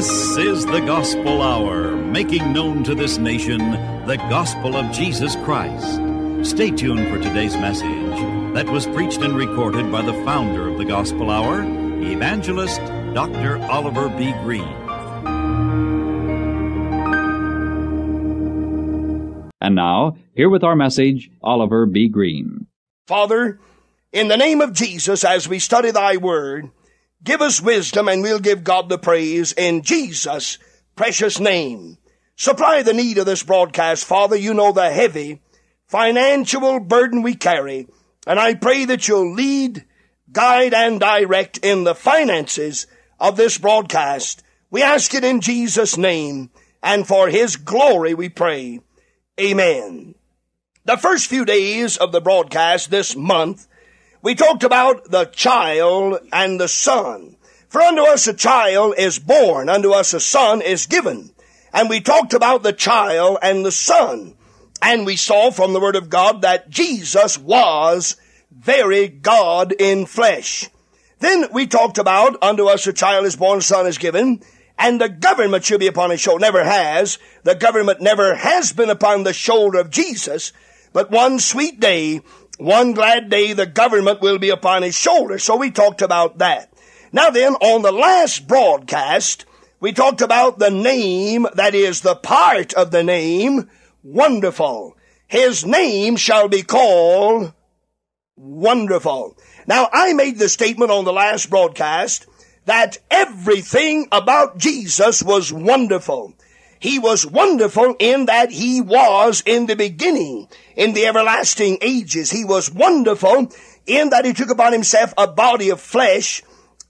This is the Gospel Hour, making known to this nation the gospel of Jesus Christ. Stay tuned for today's message that was preached and recorded by the founder of the Gospel Hour, evangelist Dr. Oliver B. Greene. And now, here with our message, Oliver B. Greene. Father, in the name of Jesus, as we study thy word, give us wisdom and we'll give God the praise in Jesus' precious name. Supply the need of this broadcast, Father. You know the heavy financial burden we carry, and I pray that you'll lead, guide, and direct in the finances of this broadcast. We ask it in Jesus' name, and for his glory we pray. Amen. The first few days of the broadcast this month, we talked about the child and the son. For unto us a child is born, unto us a son is given. And we talked about the child and the son. And we saw from the Word of God that Jesus was very God in flesh. Then we talked about unto us a child is born, a son is given. And the government should be upon his shoulder. Never has. The government never has been upon the shoulder of Jesus. But one sweet day, one glad day, the government will be upon his shoulder. So we talked about that. Now then, on the last broadcast, we talked about the name, that is the part of the name, Wonderful. His name shall be called Wonderful. Now, I made the statement on the last broadcast that everything about Jesus was wonderful. He was wonderful in that he was in the beginning, in the everlasting ages. He was wonderful in that he took upon himself a body of flesh,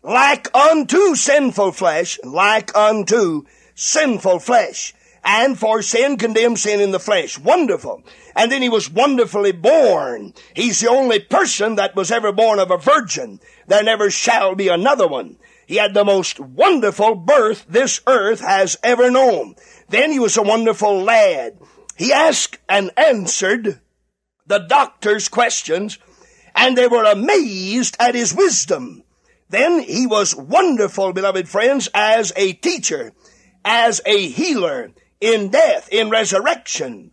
like unto sinful flesh, like unto sinful flesh. And for sin, condemned sin in the flesh. Wonderful. And then he was wonderfully born. He's the only person that was ever born of a virgin. There never shall be another one. He had the most wonderful birth this earth has ever known. Then he was a wonderful lad. He asked and answered the doctor's questions, and they were amazed at his wisdom. Then he was wonderful, beloved friends, as a teacher, as a healer, in death, in resurrection.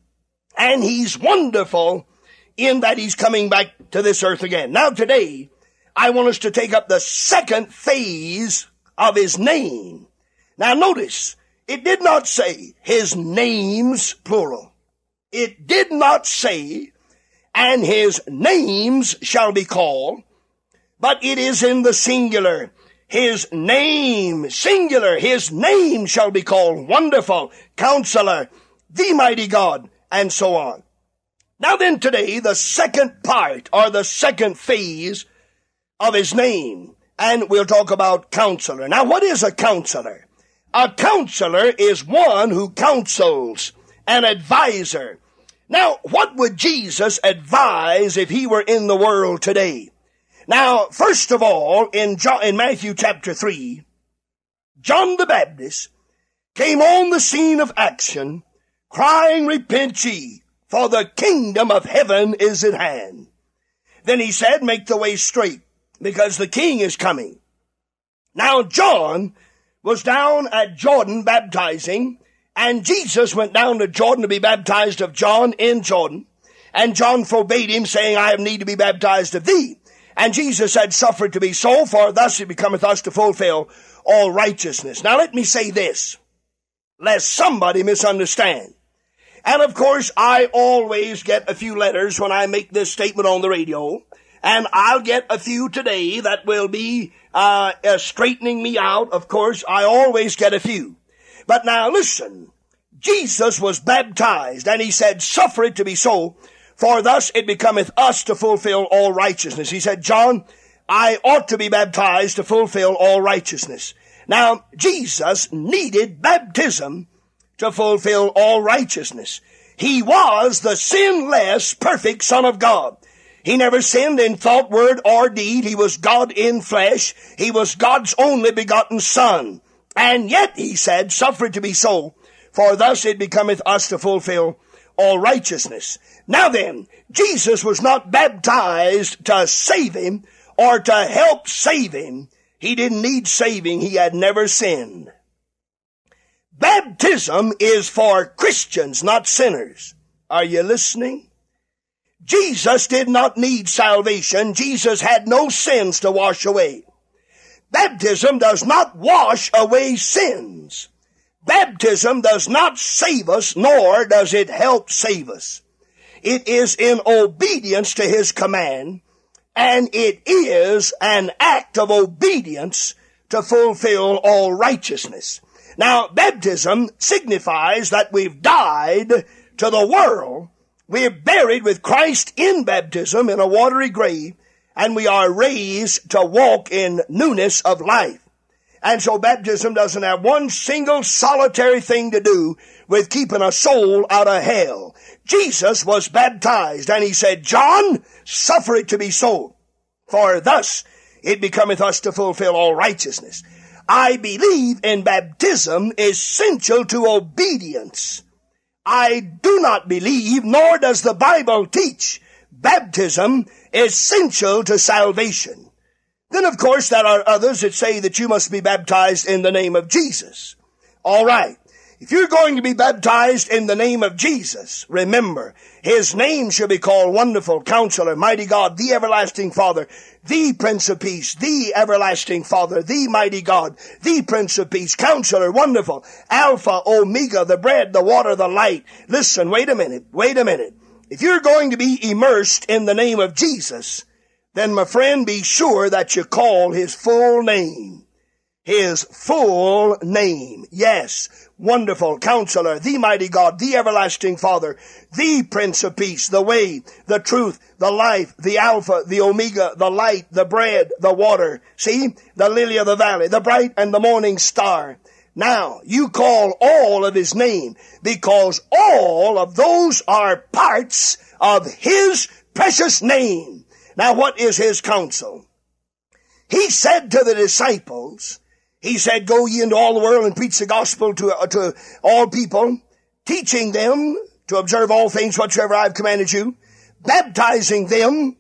And he's wonderful in that he's coming back to this earth again. Now today, I want us to take up the second phase of his name. Now notice, it did not say his names, plural. It did not say, and his names shall be called, but it is in the singular. His name, singular, his name shall be called Wonderful, Counselor, the Mighty God, and so on. Now then today, the second part, or the second phase of his name, and we'll talk about counselor. Now, what is a counselor? A counselor is one who counsels, an advisor. Now, what would Jesus advise if he were in the world today? Now, first of all, in Matthew chapter 3, John the Baptist came on the scene of action, crying, "Repent ye, for the kingdom of heaven is at hand." Then he said, "Make the way straight, because the king is coming." Now John was down at Jordan baptizing, and Jesus went down to Jordan to be baptized of John in Jordan. And John forbade him, saying, "I have need to be baptized of thee." And Jesus said, "Suffer it to be so, for thus it becometh us to fulfill all righteousness." Now let me say this, lest somebody misunderstand. And of course, I always get a few letters when I make this statement on the radio. And I'll get a few today that will be straightening me out. Of course, I always get a few. But now listen, Jesus was baptized, and he said, "Suffer it to be so, for thus it becometh us to fulfill all righteousness." He said, "John, I ought to be baptized to fulfill all righteousness." Now, Jesus needed baptism to fulfill all righteousness. He was the sinless, perfect Son of God. He never sinned in thought, word, or deed. He was God in flesh. He was God's only begotten Son. And yet, he said, "Suffer it to be so, for thus it becometh us to fulfill all righteousness." Now then, Jesus was not baptized to save him or to help save him. He didn't need saving. He had never sinned. Baptism is for Christians, not sinners. Are you listening? Jesus did not need salvation. Jesus had no sins to wash away. Baptism does not wash away sins. Baptism does not save us, nor does it help save us. It is in obedience to his command, and it is an act of obedience to fulfill all righteousness. Now, baptism signifies that we've died to the world. We're buried with Christ in baptism in a watery grave, and we are raised to walk in newness of life. And so baptism doesn't have one single solitary thing to do with keeping a soul out of hell. Jesus was baptized, and he said, John, suffer it to be so, for thus it becometh us to fulfill all righteousness. I believe in baptism essential to obedience. I do not believe, nor does the Bible teach, baptism essential to salvation. Then, of course, there are others that say that you must be baptized in the name of Jesus. All right. If you're going to be baptized in the name of Jesus, remember, his name shall be called Wonderful Counselor, Mighty God, the Everlasting Father, the Prince of Peace, the Everlasting Father, the Mighty God, the Prince of Peace, Counselor, Wonderful, Alpha, Omega, the bread, the water, the light. Listen, wait a minute. If you're going to be immersed in the name of Jesus, then, my friend, be sure that you call his full name. His full name. Yes, Wonderful Counselor, the Mighty God, the Everlasting Father, the Prince of Peace, the Way, the Truth, the Life, the Alpha, the Omega, the Light, the Bread, the Water. See, the Lily of the Valley, the Bright and the Morning Star. Now, you call all of his name, because all of those are parts of his precious name. Now, what is his counsel? He said to the disciples, he said, go ye into all the world and preach the gospel to all people, teaching them to observe all things whatsoever I have commanded you, baptizing them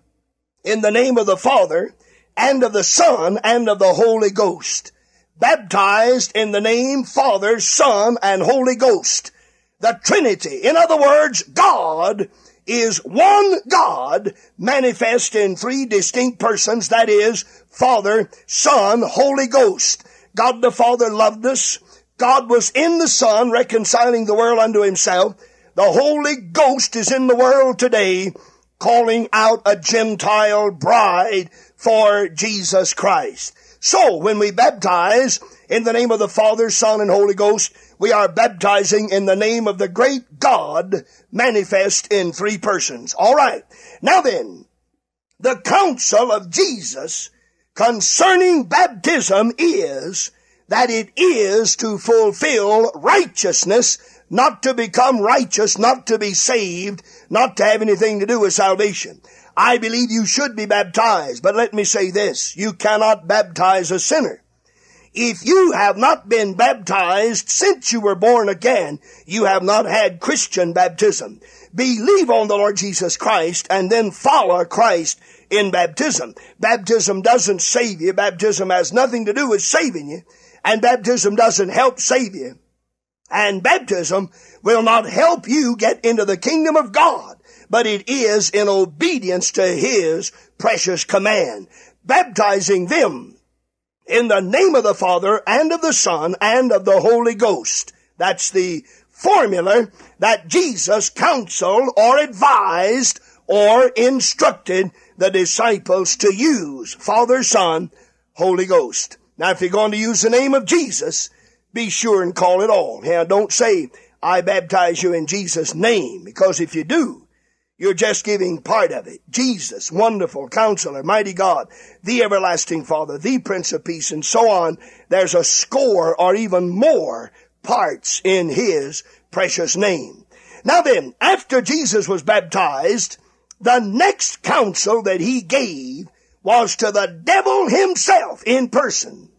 in the name of the Father and of the Son and of the Holy Ghost. Baptized in the name Father, Son, and Holy Ghost. The Trinity. In other words, God is one God manifest in three distinct persons, that is, Father, Son, Holy Ghost. God the Father loved us. God was in the Son, reconciling the world unto himself. The Holy Ghost is in the world today, calling out a Gentile bride for Jesus Christ. So, when we baptize in the name of the Father, Son, and Holy Ghost, we are baptizing in the name of the great God manifest in three persons. All right. Now then, the counsel of Jesus concerning baptism is that it is to fulfill righteousness, not to become righteous, not to be saved, not to have anything to do with salvation. I believe you should be baptized, but let me say this, you cannot baptize a sinner. If you have not been baptized since you were born again, you have not had Christian baptism. Believe on the Lord Jesus Christ and then follow Christ in baptism. Baptism doesn't save you. Baptism has nothing to do with saving you. And baptism doesn't help save you. And baptism will not help you get into the kingdom of God, but it is in obedience to his precious command. Baptizing them in the name of the Father and of the Son and of the Holy Ghost. That's the formula that Jesus counseled or advised or instructed the disciples to use. Father, Son, Holy Ghost. Now, if you're going to use the name of Jesus, be sure and call it all. Now, don't say, I baptize you in Jesus' name, because if you do, you're just giving part of it. Jesus, Wonderful Counselor, Mighty God, the Everlasting Father, the Prince of Peace, and so on. There's a score or even more parts in his precious name. Now then, after Jesus was baptized, the next counsel that he gave was to the devil himself in person.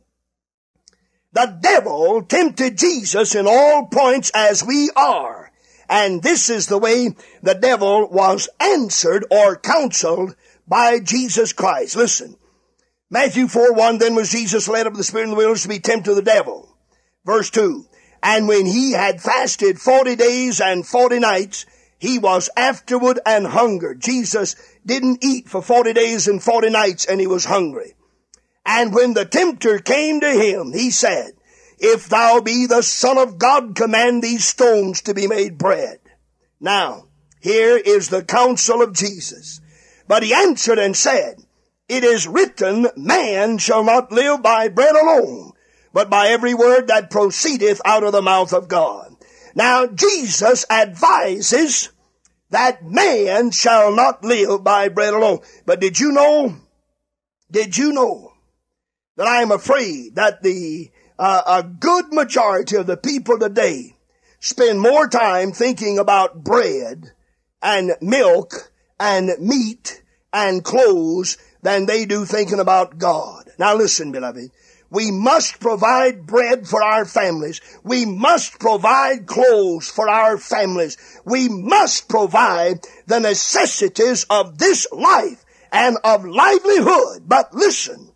The devil tempted Jesus in all points as we are. And this is the way the devil was answered or counseled by Jesus Christ. Listen, Matthew 4:1, then was Jesus led up of the Spirit in the wilderness to be tempted of the devil. Verse 2, And when he had fasted 40 days and 40 nights, he was afterward and hungered. Jesus didn't eat for 40 days and 40 nights, and he was hungry. And when the tempter came to him, he said, "If thou be the Son of God, command these stones to be made bread." Now, here is the counsel of Jesus. But he answered and said, "It is written, man shall not live by bread alone, but by every word that proceedeth out of the mouth of God." Now, Jesus advises that man shall not live by bread alone. But did you know that I am afraid that a good majority of the people today spend more time thinking about bread and milk and meat and clothes than they do thinking about God. Now listen, beloved. We must provide bread for our families. We must provide clothes for our families. We must provide the necessities of this life and of livelihood. But listen,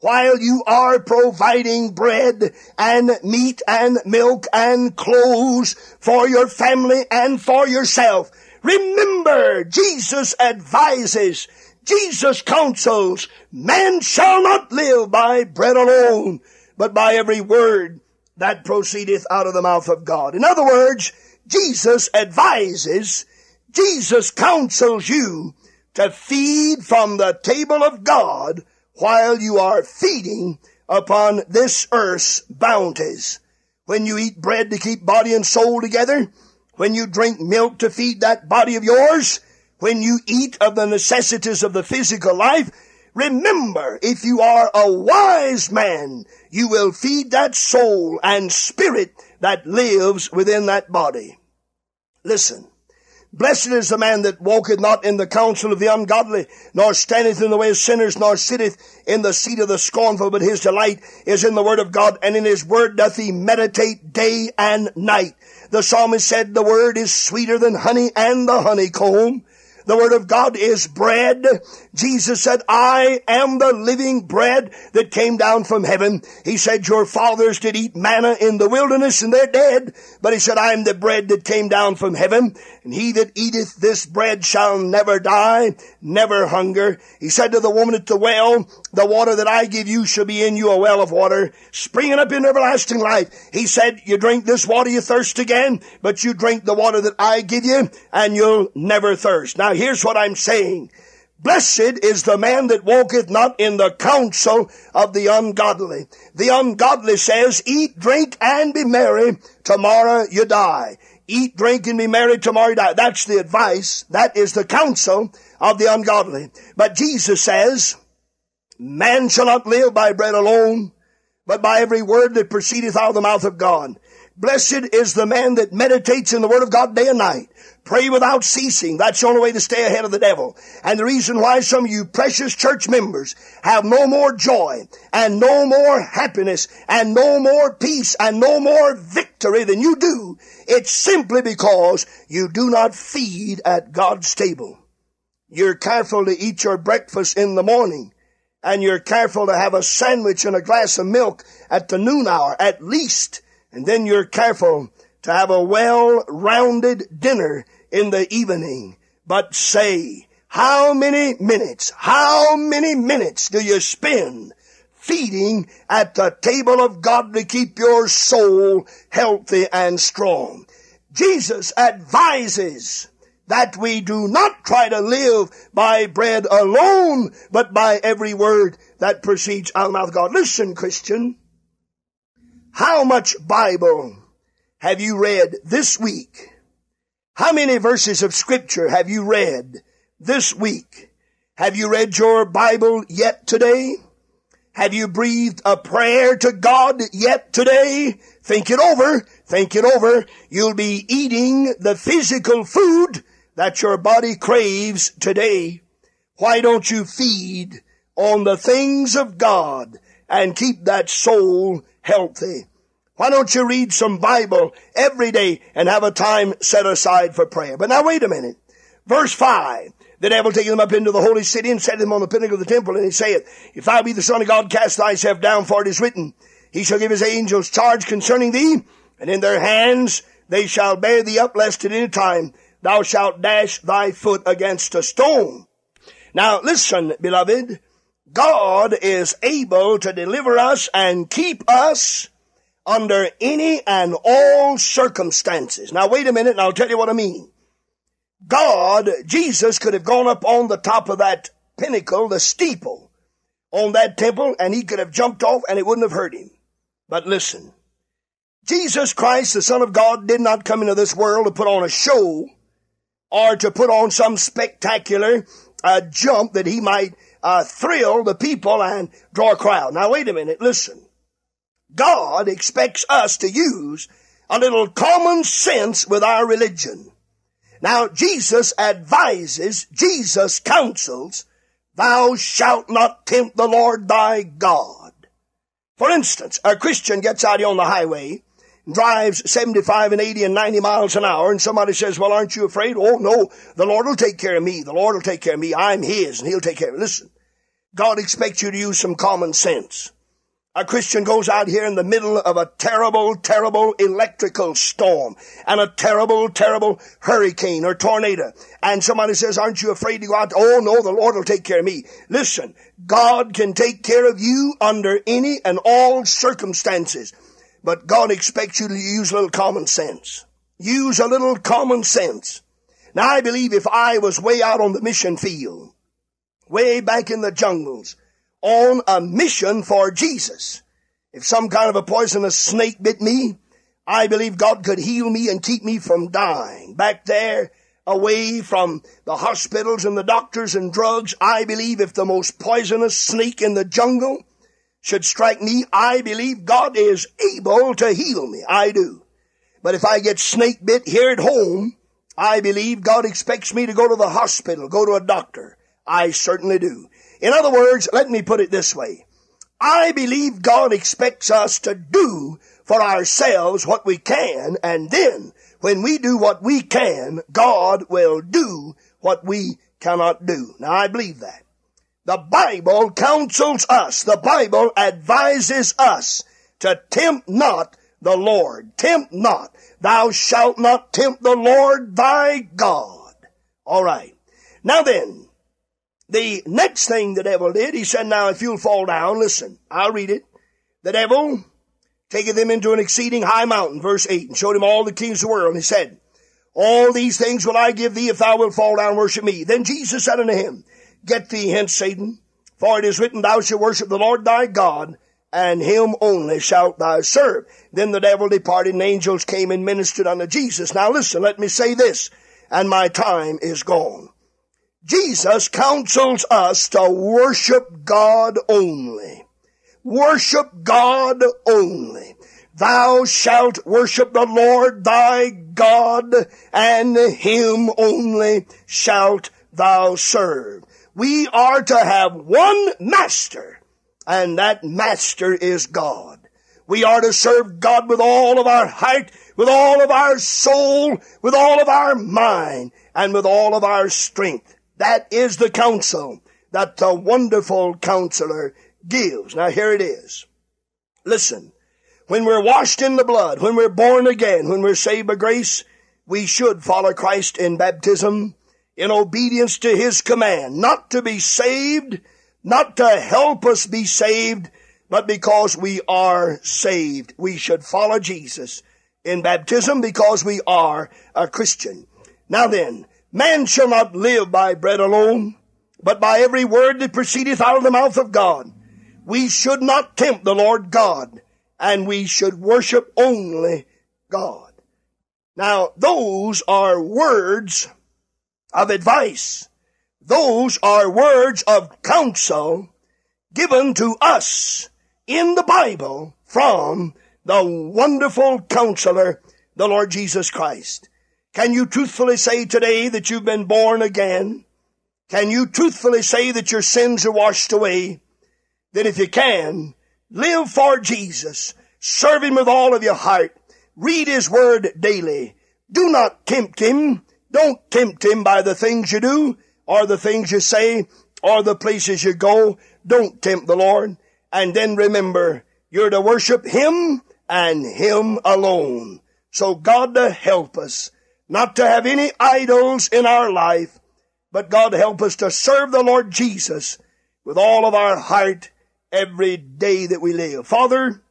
while you are providing bread and meat and milk and clothes for your family and for yourself, remember, Jesus advises, Jesus counsels, man shall not live by bread alone, but by every word that proceedeth out of the mouth of God. In other words, Jesus advises, Jesus counsels you to feed from the table of God while you are feeding upon this earth's bounties. When you eat bread to keep body and soul together, when you drink milk to feed that body of yours, when you eat of the necessities of the physical life, remember, if you are a wise man, you will feed that soul and spirit that lives within that body. Listen, blessed is the man that walketh not in the counsel of the ungodly, nor standeth in the way of sinners, nor sitteth in the seat of the scornful, but his delight is in the word of God, and in his word doth he meditate day and night. The psalmist said, the word is sweeter than honey and the honeycomb. The word of God is bread. Jesus said, I am the living bread that came down from heaven. He said, your fathers did eat manna in the wilderness and they're dead. But he said, I am the bread that came down from heaven. And he that eateth this bread shall never die, never hunger. He said to the woman at the well, the water that I give you shall be in you a well of water, springing up in everlasting life. He said, you drink this water, you thirst again, but you drink the water that I give you and you'll never thirst. Now, here's what I'm saying. Blessed is the man that walketh not in the counsel of the ungodly. The ungodly says, eat, drink, and be merry. Tomorrow you die. Eat, drink, and be merry. Tomorrow you die. That's the advice. That is the counsel of the ungodly. But Jesus says, man shall not live by bread alone, but by every word that proceedeth out of the mouth of God. Blessed is the man that meditates in the word of God day and night. Pray without ceasing. That's the only way to stay ahead of the devil. And the reason why some of you precious church members have no more joy and no more happiness and no more peace and no more victory than you do, it's simply because you do not feed at God's table. You're careful to eat your breakfast in the morning, and you're careful to have a sandwich and a glass of milk at the noon hour, at least. And then you're careful to have a well-rounded dinner in the evening. But say, how many minutes do you spend feeding at the table of God to keep your soul healthy and strong? Jesus advises that we do not try to live by bread alone, but by every word that proceeds out of the mouth of God. Listen, Christian, how much Bible have you read this week? How many verses of Scripture have you read this week? Have you read your Bible yet today? Have you breathed a prayer to God yet today? Think it over. Think it over. You'll be eating the physical food that your body craves today. Why don't you feed on the things of God and keep that soul healthy? Why don't you read some Bible every day and have a time set aside for prayer? But now wait a minute. Verse 5. The devil taking them up into the holy city and set them on the pinnacle of the temple, and he saith, if thou be the Son of God, cast thyself down, for it is written, he shall give his angels charge concerning thee, and in their hands they shall bear thee up, lest at any time thou shalt dash thy foot against a stone. Now listen, beloved, God is able to deliver us and keep us under any and all circumstances. Now wait a minute, and I'll tell you what I mean. Jesus could have gone up on the top of that pinnacle, the steeple, on that temple, and he could have jumped off and it wouldn't have hurt him. But listen, Jesus Christ, the Son of God, did not come into this world to put on a show or to put on some spectacular jump that he might thrill the people and draw a crowd. Now, wait a minute. Listen, God expects us to use a little common sense with our religion. Now, Jesus advises, Jesus counsels, thou shalt not tempt the Lord thy God. For instance, a Christian gets out here on the highway, drives 75 and 80 and 90 miles an hour, and somebody says, well, aren't you afraid? Oh, no, the Lord will take care of me. The Lord will take care of me. I'm his, and he'll take care of me. Listen, God expects you to use some common sense. A Christian goes out here in the middle of a terrible, terrible electrical storm and a terrible, terrible hurricane or tornado. And somebody says, aren't you afraid to go out? Oh, no, the Lord will take care of me. Listen, God can take care of you under any and all circumstances. But God expects you to use a little common sense. Use a little common sense. Now, I believe if I was way out on the mission field, way back in the jungles, on a mission for Jesus. If some kind of a poisonous snake bit me, I believe God could heal me and keep me from dying. Back there, away from the hospitals and the doctors and drugs, I believe if the most poisonous snake in the jungle should strike me, I believe God is able to heal me. I do. But if I get snake bit here at home, I believe God expects me to go to the hospital, go to a doctor. I certainly do. In other words, let me put it this way. I believe God expects us to do for ourselves what we can, and then when we do what we can, God will do what we cannot do. Now, I believe that. The Bible counsels us. The Bible advises us to tempt not the Lord. Tempt not. Thou shalt not tempt the Lord thy God. All right. Now then, the next thing the devil did, he said, now if you'll fall down, listen, I'll read it. The devil taketh him into an exceeding high mountain, verse 8, and showed him all the kings of the world. And he said, all these things will I give thee if thou wilt fall down and worship me. Then Jesus said unto him, get thee hence, Satan, for it is written, thou shalt worship the Lord thy God, and him only shalt thou serve. Then the devil departed, and angels came and ministered unto Jesus. Now listen, let me say this, and my time is gone. Jesus counsels us to worship God only. Worship God only. Thou shalt worship the Lord thy God, and him only shalt thou serve. We are to have one master, and that master is God. We are to serve God with all of our heart, with all of our soul, with all of our mind, and with all of our strength. That is the counsel that the wonderful counselor gives. Now here it is. Listen, when we're washed in the blood, when we're born again, when we're saved by grace, we should follow Christ in baptism in obedience to his command, not to be saved, not to help us be saved, but because we are saved. We should follow Jesus in baptism because we are a Christian. Now then, man shall not live by bread alone, but by every word that proceedeth out of the mouth of God. We should not tempt the Lord God, and we should worship only God. Now, those are words of advice. Those are words of counsel given to us in the Bible from the wonderful counselor, the Lord Jesus Christ. Can you truthfully say today that you've been born again? Can you truthfully say that your sins are washed away? Then if you can, live for Jesus. Serve him with all of your heart. Read his word daily. Do not tempt him. Don't tempt him by the things you do or the things you say or the places you go. Don't tempt the Lord. And then remember, you're to worship him and Him alone. So God to help us not to have any idols in our life, but God help us to serve the Lord Jesus with all of our heart every day that we live. Father,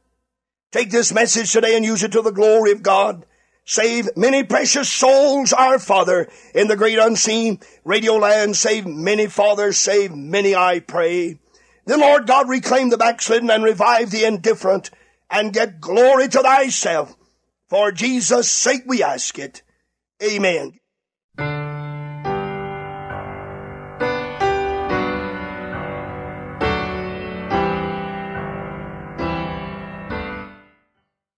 take this message today and use it to the glory of God. Save many precious souls, our Father, in the great unseen radio land. Save many, Father, save many, I pray. Then, Lord God, reclaim the backslidden and revive the indifferent and get glory to Thyself. For Jesus' sake we ask it. Amen.